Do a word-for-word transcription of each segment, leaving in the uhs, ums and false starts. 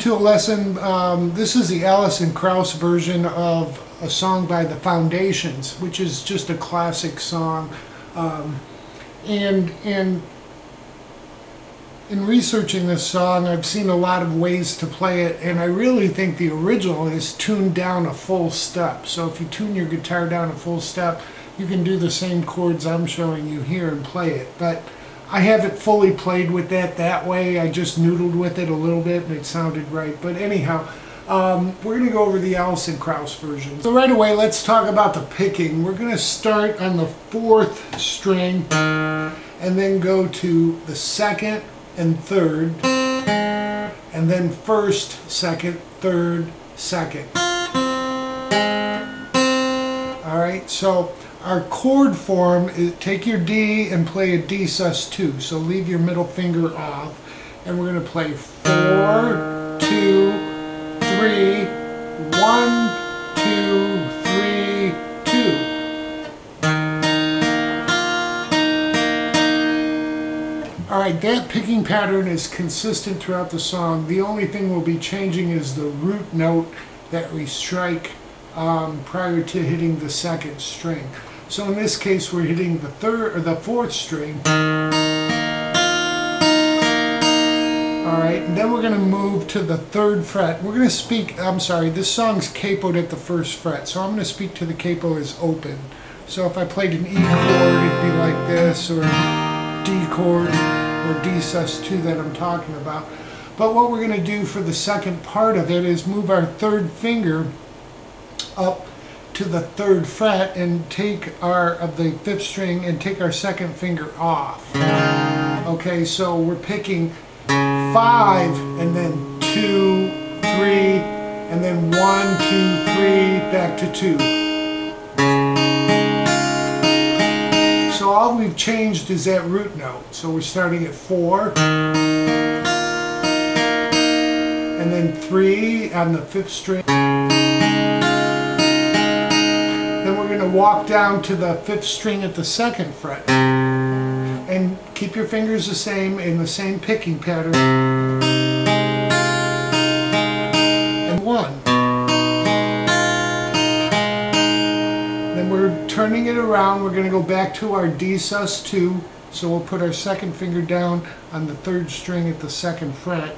to a lesson. Um, this is the Alison Krauss version of a song by The Foundations, which is just a classic song. Um, and and in researching this song, I've seen a lot of ways to play it, and I really think the original is tuned down a full step. So if you tune your guitar down a full step, you can do the same chords I'm showing you here and play it. But I haven't fully played with that that way. I just noodled with it a little bit and it sounded right. But anyhow, um, we're going to go over the Alison Krauss version. So right away, let's talk about the picking. We're going to start on the fourth string and then go to the second and third, and then first, second, third, second. Alright, so our chord form is take your D and play a D sus two. So leave your middle finger off. And we're going to play four, two, three, one, two, three, two. Alright, that picking pattern is consistent throughout the song. The only thing we'll be changing is the root note that we strike um, prior to hitting the second string. So in this case, we're hitting the third or the fourth string. All right, and then we're going to move to the third fret. We're going to speak. I'm sorry, this song's capoed at the first fret, so I'm going to speak to the capo as open. So if I played an E chord, it'd be like this, or D chord, or D sus two that I'm talking about. But what we're going to do for the second part of it is move our third finger up to the third fret and take our of the fifth string and take our second finger off. Okay, so we're picking five and then two, three, and then one, two, three, back to two. So all we've changed is that root note. So we're starting at four and then three on the fifth string. To walk down to the fifth string at the second fret and keep your fingers the same in the same picking pattern and one. Then we're turning it around. We're going to go back to our D sus two, so we'll put our second finger down on the third string at the second fret.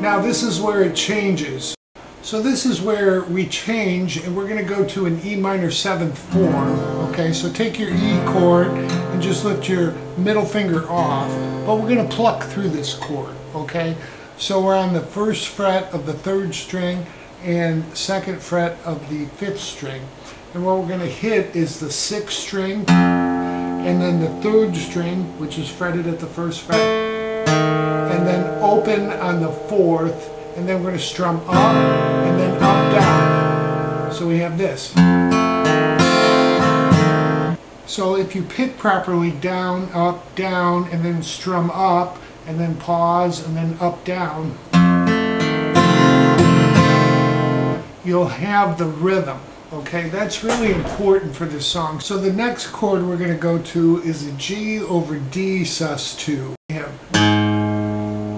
Now this is where it changes. So this is where we change, and we're going to go to an E minor seventh form. Okay, so take your E chord and just lift your middle finger off, but we're going to pluck through this chord. Okay, so we're on the first fret of the third string and second fret of the fifth string, and what we're going to hit is the sixth string and then the third string, which is fretted at the first fret, and then open on the fourth. And then we're going to strum up and then up down. So we have this. So if you pick properly, down, up, down, and then strum up, and then pause, and then up, down, you'll have the rhythm. Okay, that's really important for this song. So the next chord we're going to go to is a G over D sus two. We have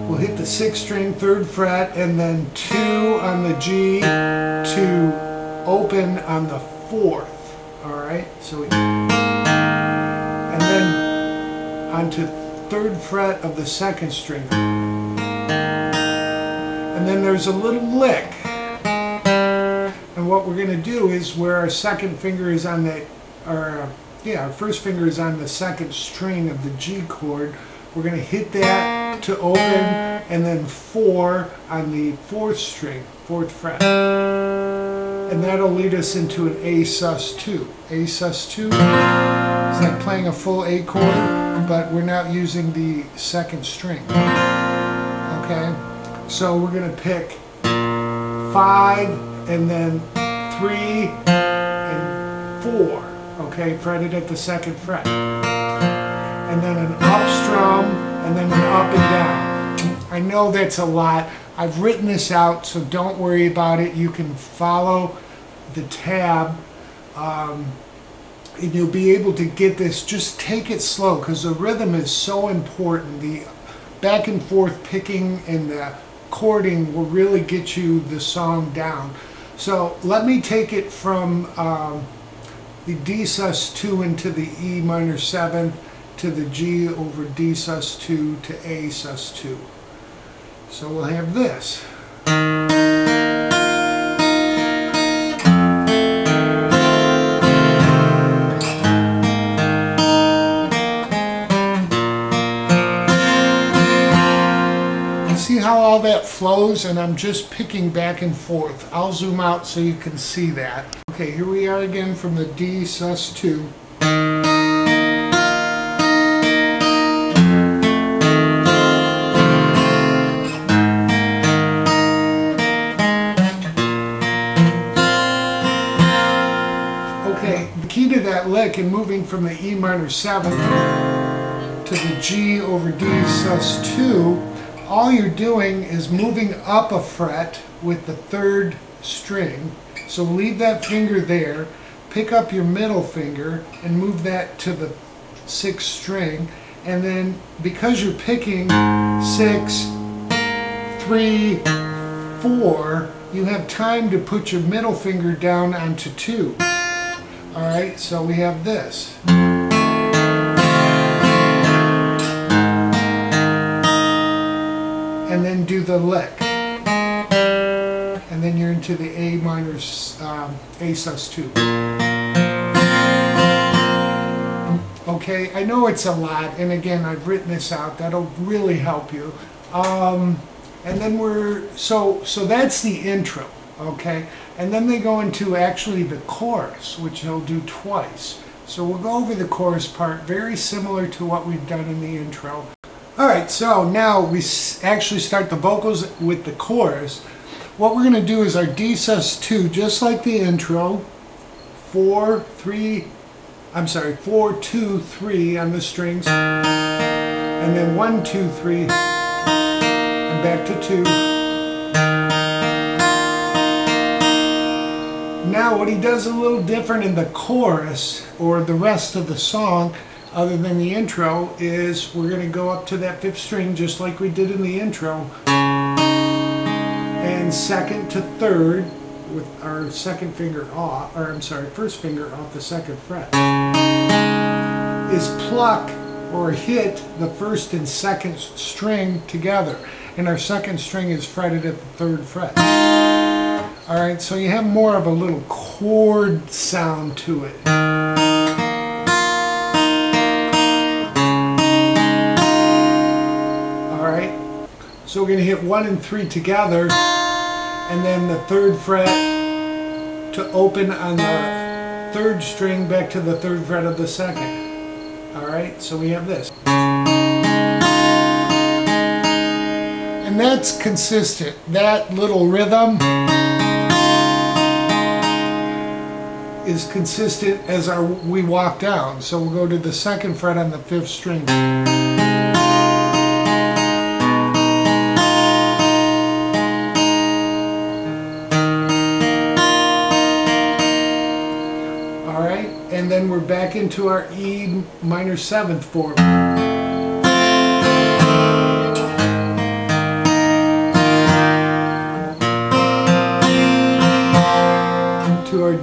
We'll hit the sixth string, third fret, and then two on the G, two, open on the fourth. Alright, so we, and then onto third fret of the second string. And then there's a little lick. And what we're going to do is where our second finger is on the, or yeah, our first finger is on the second string of the G chord. We're going to hit that to open and then four on the fourth string, fourth fret. And that'll lead us into an A sus two. A sus two is like playing a full A chord, but we're not using the second string. Okay? So we're going to pick five and then three and four. Okay? Fretted at the second fret. And then an up strum, and then an up and down. I know that's a lot. I've written this out, so don't worry about it. You can follow the tab, um, and you'll be able to get this. Just take it slow, because the rhythm is so important. The back and forth picking and the chording will really get you the song down. So let me take it from um, the D sus two into the E minor seventh to the G over D sus two to A sus two. So we'll have this. See how all that flows, and I'm just picking back and forth. I'll zoom out so you can see that. Okay, here we are again from the D sus two. Okay, the key to that lick and moving from the E minor seventh to the G over D sus two, all you're doing is moving up a fret with the third string. So leave that finger there, pick up your middle finger and move that to the sixth string, and then because you're picking six, three, four, you have time to put your middle finger down onto two. Alright, so we have this. And then do the lick, and then you're into the A minor, um, A sus two. Okay, I know it's a lot, and again, I've written this out. That'll really help you. Um, and then we're so so that's the intro, okay? And then they go into actually the chorus, which they'll do twice. So we'll go over the chorus part, very similar to what we've done in the intro. Alright, so now we actually start the vocals with the chorus. What we're going to do is our D sus two, just like the intro, four, three, I'm sorry, four, two, three on the strings, and then one, two, three, and back to two. Now what he does a little different in the chorus, or the rest of the song, other than the intro, is we're going to go up to that fifth string just like we did in the intro, and second to third with our second finger off, or I'm sorry, first finger off the second fret, is pluck or hit the first and second string together, and our second string is fretted at the third fret. Alright, so you have more of a little chord sound to it. So we're going to hit one and three together, and then the third fret to open on the third string back to the third fret of the second. Alright, so we have this. And that's consistent. That little rhythm is consistent as our we walk down. So we'll go to the second fret on the fifth string. Then we're back into our E minor seventh form. To our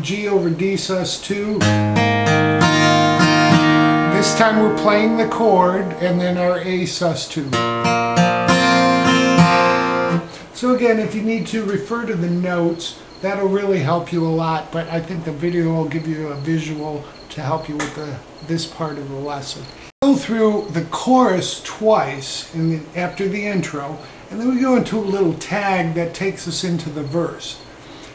G over D sus two. This time we're playing the chord, and then our A sus two. So again, if you need to refer to the notes, that'll really help you a lot, but I think the video will give you a visual to help you with the, this part of the lesson. Go through the chorus twice in the, after the intro, and then we go into a little tag that takes us into the verse.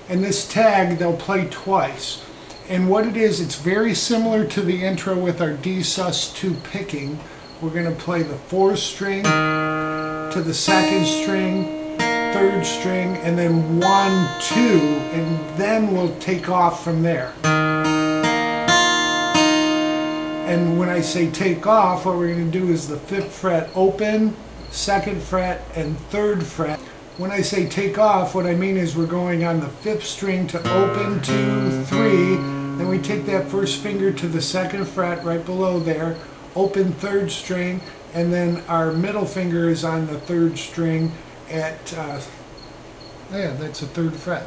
And this tag they'll play twice. And what it is, it's very similar to the intro with our D sus two picking. We're going to play the fourth string to the second string, third string, and then one, two, and then we'll take off from there. And when I say take off, what we're going to do is the fifth fret open, second fret, and third fret. When I say take off, what I mean is we're going on the fifth string to open, two, three, then we take that first finger to the second fret right below there, open third string, and then our middle finger is on the third string at, uh, yeah, that's a third fret.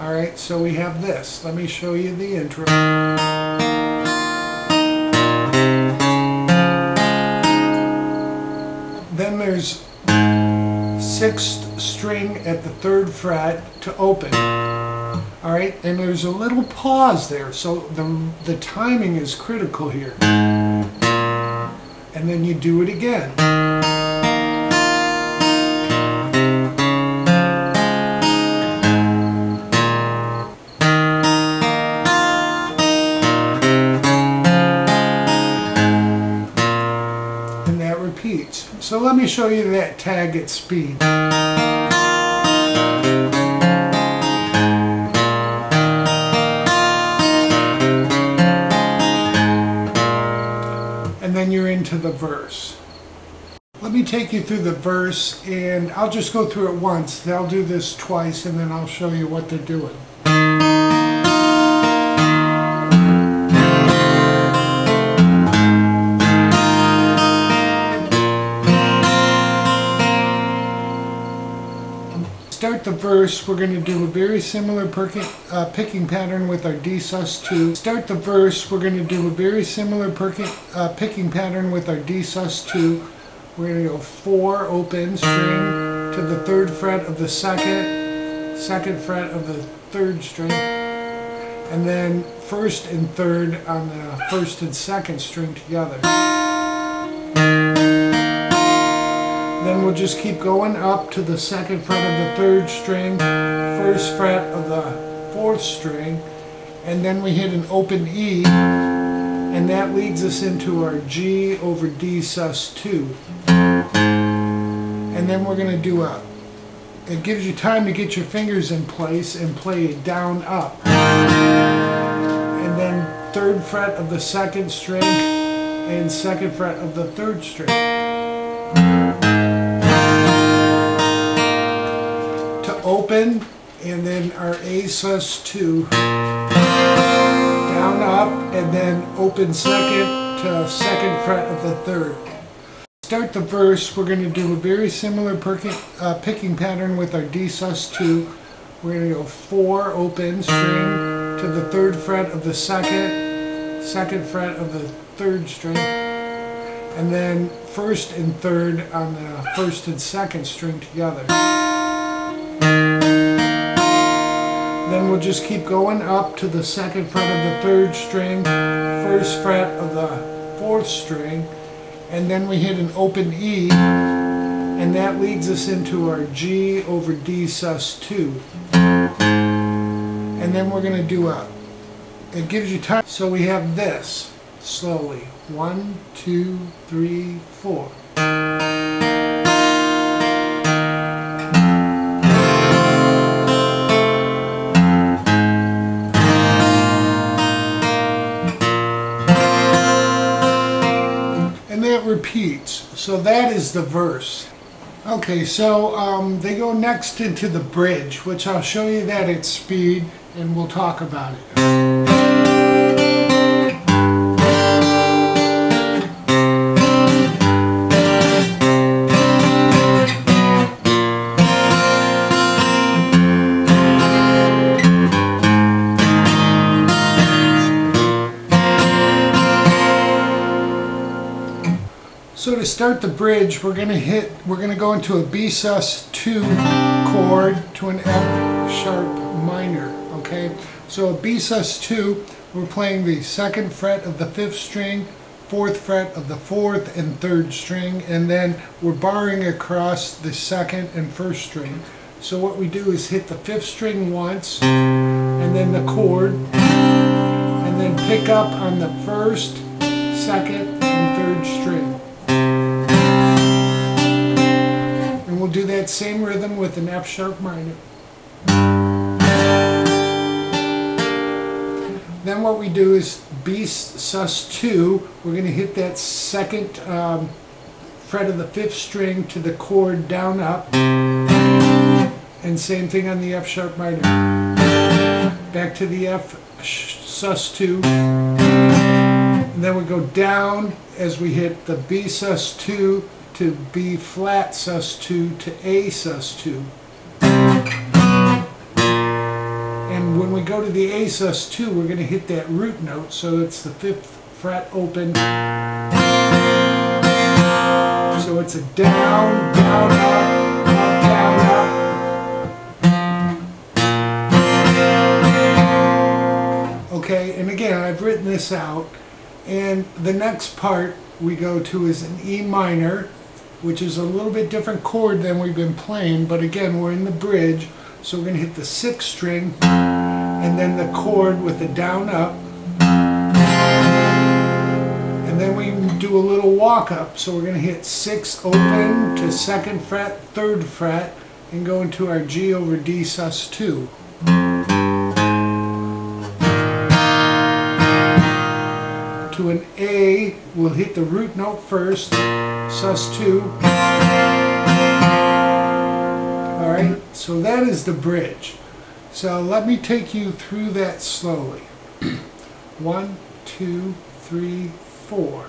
All right, so we have this. Let me show you the intro. Then there's sixth string at the third fret to open. All right, and there's a little pause there, so the, the timing is critical here. And then you do it again. And that repeats. So let me show you that tag at speed. And then you're into the verse. Let me take you through the verse, and I'll just go through it once. They'll do this twice, and then I'll show you what they're doing. To start the verse, we're going to do a very similar perking, uh, picking pattern with our D sus two. Start the verse, we're going to do a very similar perking, uh, picking pattern with our D sus two. We're going to go four open string to the third fret of the second, second fret of the third string, and then first and third on the first and second string together. Then we'll just keep going up to the second fret of the third string, first fret of the fourth string, and then we hit an open E, and that leads us into our G over D sus two. And then we're going to do a, it gives you time to get your fingers in place and play it down up. And then third fret of the second string and second fret of the third string. Open, and then our A sus two, down up, and then open second to second fret of the third. Start the verse, we're going to do a very similar perking, uh, picking pattern with our D sus two. We're going to go four open string to the third fret of the second, second fret of the third string, and then first and third on the first and second string together. Then we'll just keep going up to the second fret of the third string, first fret of the fourth string, and then we hit an open E, and that leads us into our G over D sus two. And then we're going to do a, it gives you time, so we have this, slowly, one, two, three, four. Repeats. So that is the verse. Okay, so um, they go next into the bridge, which I'll show you that at speed, and we'll talk about it. So to start the bridge, we're going to hit, we're going to go into a B sus two chord to an F sharp minor, okay? So a B sus two, we're playing the second fret of the fifth string, fourth fret of the fourth and third string, and then we're barring across the second and first string. So what we do is hit the fifth string once, and then the chord, and then pick up on the first, second, and third string. We'll do that same rhythm with an F sharp minor. Then what we do is B sus two, we're going to hit that second um, fret of the fifth string to the chord down up, and same thing on the F sharp minor. Back to the F sus two, and then we go down as we hit the B sus two to B flat sus two to A sus two. And when we go to the A sus two, we're going to hit that root note, so it's the fifth fret open. So it's a down, down, up, down, up. Okay, and again, I've written this out, and the next part we go to is an E minor, which is a little bit different chord than we've been playing, but again, we're in the bridge, so we're going to hit the sixth string, and then the chord with the down up, and then we do a little walk up, so we're going to hit sixth open to second fret, third fret, and go into our G over D sus two. To an A, we'll hit the root note first, sus two. Alright, so that is the bridge. So let me take you through that slowly. One, two, three, four.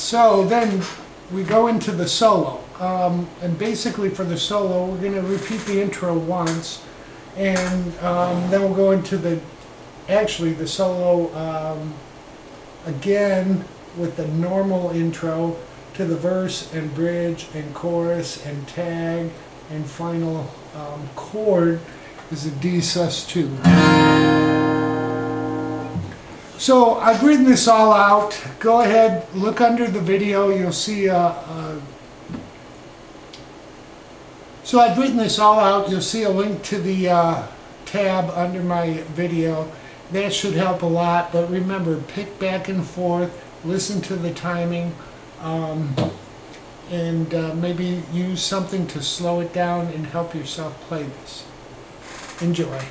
So then we go into the solo, um, and basically for the solo we're going to repeat the intro once, and um, then we'll go into the, actually the solo um, again with the normal intro to the verse and bridge and chorus and tag and final um, chord is a D sus two. So I've written this all out. Go ahead, look under the video, you'll see a, a so I've written this all out, you'll see a link to the uh, tab under my video. That should help a lot, but remember, pick back and forth, listen to the timing, um, and uh, maybe use something to slow it down and help yourself play this. Enjoy.